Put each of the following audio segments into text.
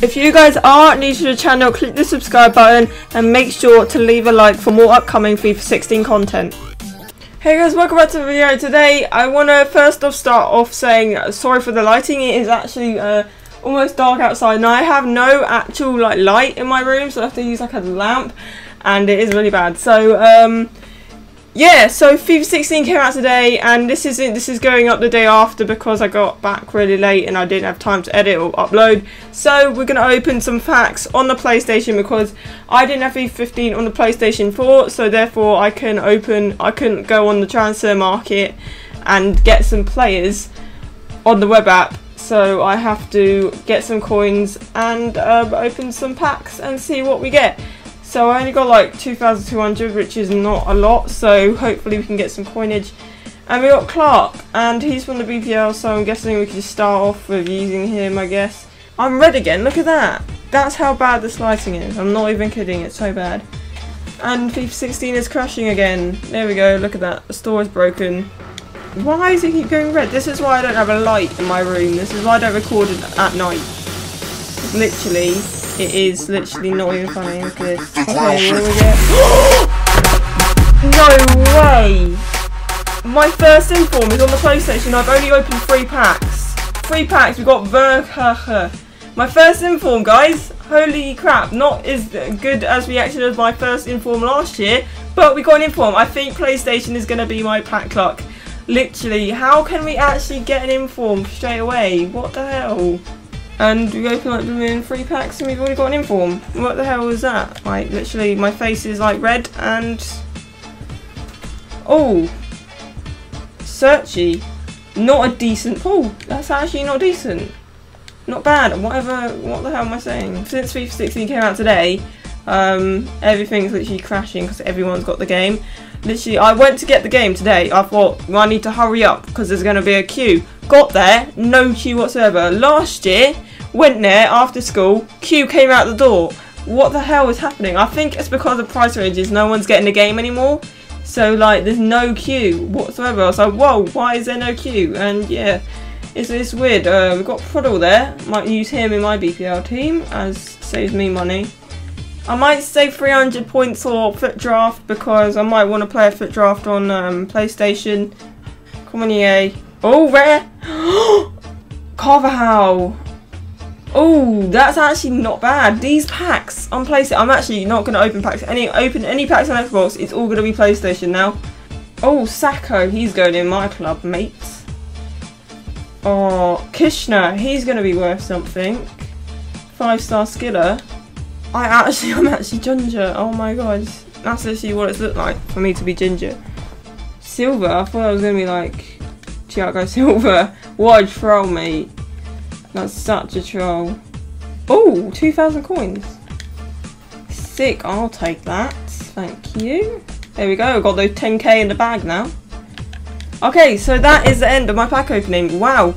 If you guys are new to the channel, click the subscribe button and make sure to leave a like for more upcoming FIFA 16 content. Hey guys, welcome back to the video. Today I want to first off start off saying sorry for the lighting. It is actually almost dark outside and I have no actual like light in my room, so I have to use like a lamp and it is really bad. So yeah, so FIFA 16 came out today, and this is going up the day after because I got back really late and I didn't have time to edit or upload. So we're going to open some packs on the PlayStation because I didn't have FIFA 15 on the PlayStation 4, so therefore I couldn't go on the transfer market and get some players on the web app. So I have to get some coins and open some packs and see what we get. So I only got like 2,200, which is not a lot, so hopefully we can get some coinage. And we got Clark, and he's from the BPL, so I'm guessing we can just start off with using him, I guess. I'm red again, look at that. That's how bad this lighting is, I'm not even kidding, it's so bad. And FIFA 16 is crashing again. There we go, look at that, the store is broken. Why does it keep going red? This is why I don't have a light in my room, this is why I don't record it at night. Literally. It is literally not even funny. Look at this. Okay, what do we get? No way! My first inform is on the PlayStation. I've only opened 3 packs. 3 packs. We got Verkha. My first inform, guys. Holy crap! Not as good as reaction as my first inform last year, but we got an inform. I think PlayStation is going to be my pack luck. Literally, how can we actually get an inform straight away? What the hell? And we open like the 3 packs and we've already got an inform. What the hell was that? Like literally my face is like red and oh, searchy, not a decent pull. That's actually not decent, not bad. Whatever. What the hell am I saying? Since FIFA 16 came out today, everything's literally crashing because everyone's got the game. Literally, I went to get the game today. I thought, well, I need to hurry up because there's going to be a queue. Got there, no queue whatsoever. Last year, went there after school, queue came out the door. What the hell is happening? I think it's because of price ranges. No one's getting the game anymore. So, like, there's no queue whatsoever. I was like, whoa, why is there no queue? And, yeah, it's weird. We've got Prodal there. Might use him in my BPL team, as saves me money. I might save 300 points or foot draft because I might want to play a foot draft on PlayStation. Come on, EA. Oh, rare. Carvajal. Oh, that's actually not bad. These packs on PlayStation. I'm actually not going to open packs. Open any packs on Xbox. It's all going to be PlayStation now. Oh, Sacco. He's going in my club, mates. Oh, Kishner. He's going to be worth something. 5-star skiller. I'm actually ginger. Oh my god, that's actually what it's looked like for me to be ginger. Silver, I thought I was gonna be like Thiago Silver. What a troll, mate. That's such a troll. Oh, 2,000 coins. Sick. I'll take that. Thank you. There we go. I've got those 10k in the bag now. Okay, so that is the end of my pack opening. Wow.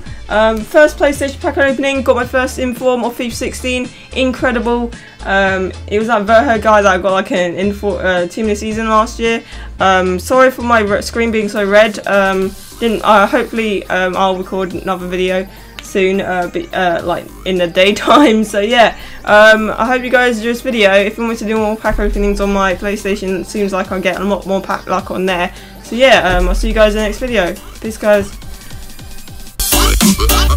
First PlayStation pack opening, got my first inform of FIFA 16, incredible. It was that Verkha guy that I got like an team this season last year. Sorry for my screen being so red. Hopefully I'll record another video soon, like in the daytime. So yeah, I hope you guys enjoyed this video. If you want to do more pack openings on my PlayStation, it seems like I'll get a lot more pack luck on there. So yeah, I'll see you guys in the next video. Peace, guys. Bye.